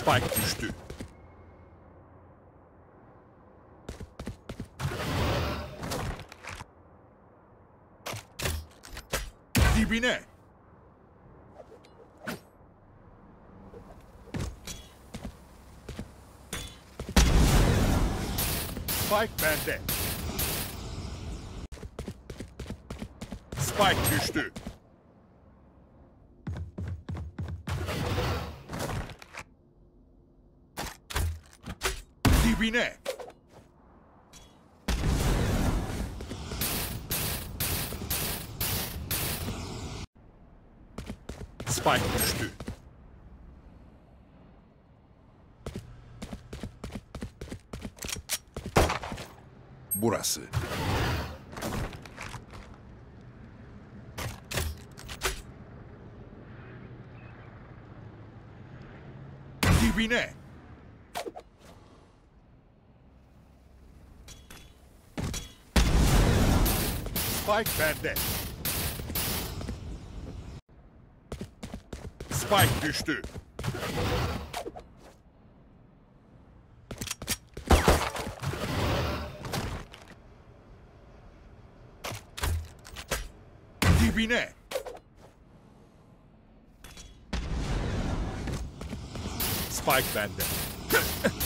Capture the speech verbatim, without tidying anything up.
spike düştü. Dibine. Spike bende. Spike düştü. Dibine. Spike düştü. Burası. Dibine. Spike bende. Spike düştü. Dibine. Spike bende.